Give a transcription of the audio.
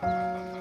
Bye.